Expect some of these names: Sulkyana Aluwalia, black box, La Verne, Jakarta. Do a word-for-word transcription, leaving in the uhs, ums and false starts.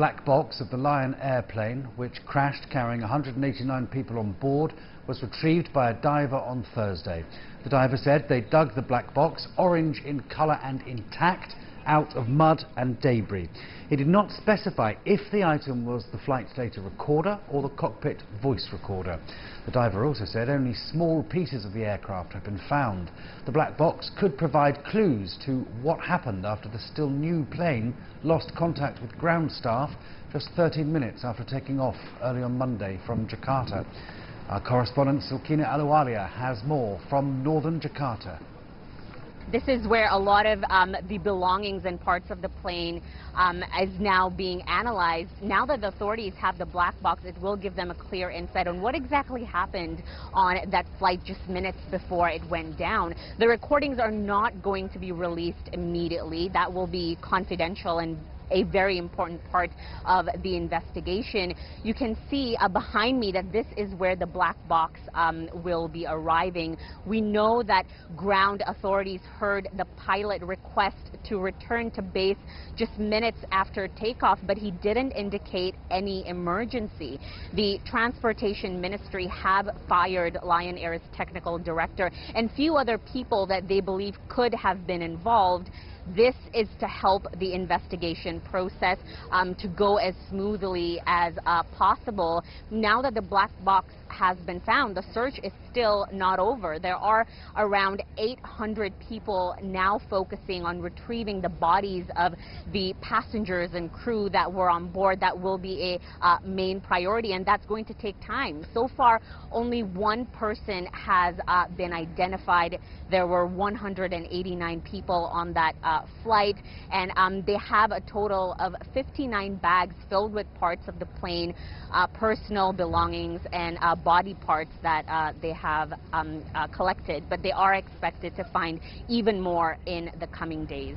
black box of the Lion airplane, which crashed carrying one hundred eighty-nine people on board, was retrieved by a diver on Thursday. The diver said they dug the black box, orange in colour and intact, out of mud and debris. He did not specify if the item was the flight's data recorder or the cockpit voice recorder. The diver also said only small pieces of the aircraft have been found. The black box could provide clues to what happened after the still new plane lost contact with ground staff just thirteen minutes after taking off early on Monday from Jakarta. Our correspondent Sulkyana Aluwalia has more from northern Jakarta. This is where a lot of um, the belongings and parts of the plane um, is now being analyzed. Now that the authorities have the black box, it will give them a clear insight on what exactly happened on that flight just minutes before it went down. The recordings are not going to be released immediately. That will be confidential and a very important part of the investigation. You can see uh, behind me that this is where the black box um, will be arriving. We know that ground authorities heard the pilot request to return to base just minutes after takeoff, but he didn't indicate any emergency. The Transportation Ministry have fired Lion Air's technical director and few other people that they believe could have been involved. This is to help the investigation process um, to go as smoothly as uh, possible. Now that the black box has been found, the search is still not over. There are around eight hundred people now focusing on retrieving the bodies of the passengers and crew that were on board. That will be a uh, main priority, and that's going to take time. So far, only one person has uh, been identified. There were one hundred eighty-nine people on that uh, flight, and um, they have a total of fifty-nine bags filled with parts of the plane, uh, personal belongings, and uh, body parts that uh, they have um, uh, collected, but they are expected to find even more in the coming days.